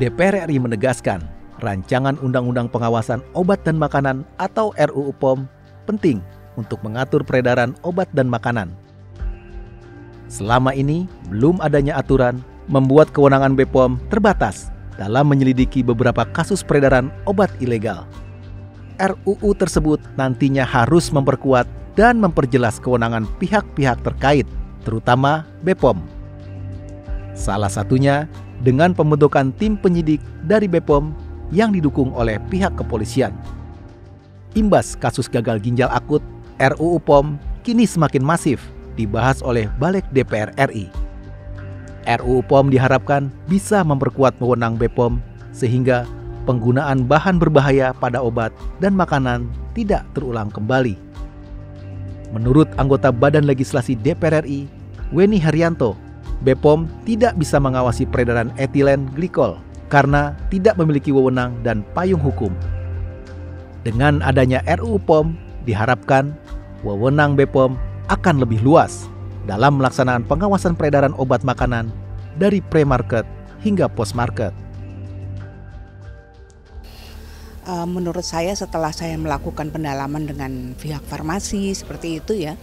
DPR RI menegaskan rancangan Undang-Undang Pengawasan Obat dan Makanan atau RUU-POM penting untuk mengatur peredaran obat dan makanan. Selama ini, belum adanya aturan membuat kewenangan BPOM terbatas dalam menyelidiki beberapa kasus peredaran obat ilegal. RUU tersebut nantinya harus memperkuat dan memperjelas kewenangan pihak-pihak terkait, terutama BPOM. Salah satunya dengan pembentukan tim penyidik dari BPOM yang didukung oleh pihak kepolisian. Imbas kasus gagal ginjal akut, RUU POM kini semakin masif dibahas oleh Baleg DPR RI. RUU POM diharapkan bisa memperkuat wewenang BPOM sehingga penggunaan bahan berbahaya pada obat dan makanan tidak terulang kembali. Menurut anggota Badan Legislasi DPR RI, Weni Haryanto, BPOM tidak bisa mengawasi peredaran etilen glikol karena tidak memiliki wewenang dan payung hukum. Dengan adanya RUU POM, diharapkan wewenang BPOM akan lebih luas dalam melaksanakan pengawasan peredaran obat makanan dari pre-market hingga post-market. Menurut saya, setelah saya melakukan pendalaman dengan pihak farmasi seperti itu ya,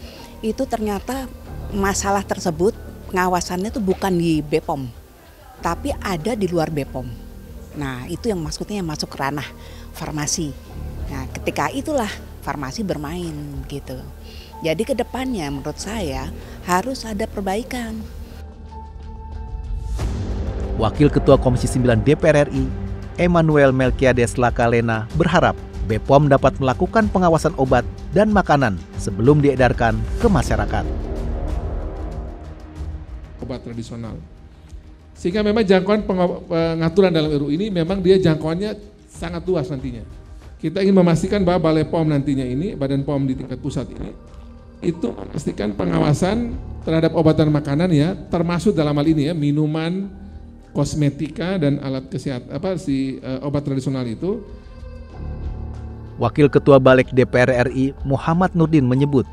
itu ternyata masalah tersebut pengawasannya itu bukan di BPOM, tapi ada di luar BPOM. Nah, itu yang maksudnya masuk ke ranah farmasi. Nah, ketika itulah farmasi bermain gitu. Jadi ke depannya menurut saya harus ada perbaikan. Wakil Ketua Komisi 9 DPR RI, Emmanuel Melkiades Lakalena berharap BPOM dapat melakukan pengawasan obat dan makanan sebelum diedarkan ke masyarakat. Obat tradisional. Sehingga memang jangkauan pengaturan dalam RUU ini memang dia jangkauannya sangat luas nantinya. Kita ingin memastikan bahwa Baleg POM nantinya ini, Badan POM di tingkat pusat ini, itu memastikan pengawasan terhadap obat dan makanan ya, termasuk dalam hal ini ya, minuman, kosmetika dan alat kesehatan obat tradisional itu. Wakil Ketua Baleg DPR RI Muhammad Nurdin menyebut,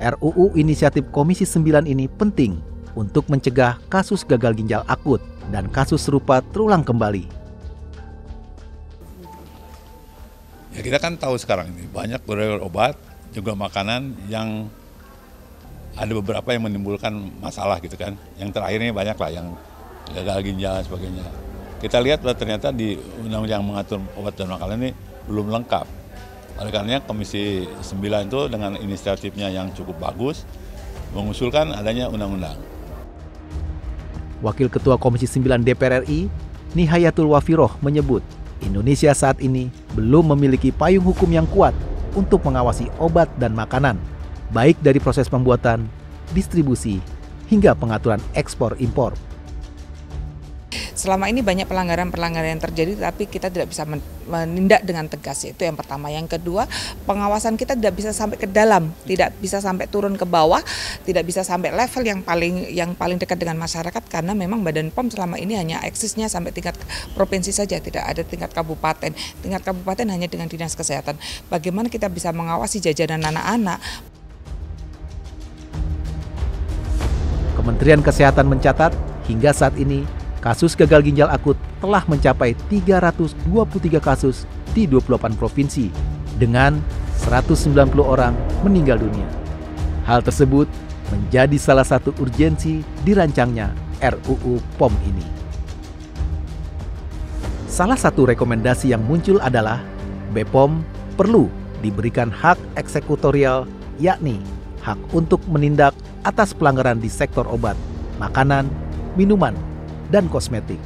RUU inisiatif Komisi 9 ini penting untuk mencegah kasus gagal ginjal akut dan kasus serupa terulang kembali. Ya, kita kan tahu sekarang ini banyak beredar obat juga makanan yang ada beberapa yang menimbulkan masalah gitu kan. Yang terakhirnya banyak lah yang gagal ginjal dan sebagainya. Kita lihat bahwa ternyata di undang-undang yang mengatur obat dan makanan ini belum lengkap. Oleh karenanya Komisi 9 itu dengan inisiatifnya yang cukup bagus mengusulkan adanya undang-undang. Wakil Ketua Komisi 9 DPR RI, Nihayatul Wafiroh menyebut, Indonesia saat ini belum memiliki payung hukum yang kuat untuk mengawasi obat dan makanan, baik dari proses pembuatan, distribusi, hingga pengaturan ekspor-impor. Selama ini banyak pelanggaran-pelanggaran yang terjadi, tapi kita tidak bisa menindak dengan tegas. Itu yang pertama. Yang kedua, pengawasan kita tidak bisa sampai ke dalam, tidak bisa sampai turun ke bawah, tidak bisa sampai level yang paling dekat dengan masyarakat, karena memang Badan POM selama ini hanya eksisnya sampai tingkat provinsi saja, tidak ada tingkat kabupaten. Tingkat kabupaten hanya dengan dinas kesehatan. Bagaimana kita bisa mengawasi jajanan anak-anak? Kementerian Kesehatan mencatat hingga saat ini kasus gagal ginjal akut telah mencapai 323 kasus di 28 provinsi dengan 190 orang meninggal dunia. Hal tersebut menjadi salah satu urgensi dirancangnya RUU POM ini. Salah satu rekomendasi yang muncul adalah BPOM perlu diberikan hak eksekutorial, yakni hak untuk menindak atas pelanggaran di sektor obat, makanan, minuman, dan kosmetik.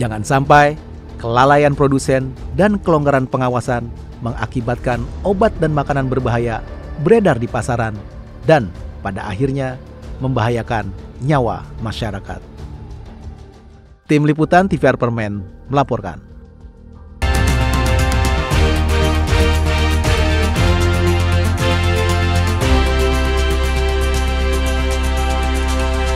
Jangan sampai kelalaian produsen dan kelonggaran pengawasan mengakibatkan obat dan makanan berbahaya beredar di pasaran dan pada akhirnya membahayakan nyawa masyarakat. Tim Liputan TVR Parlemen melaporkan.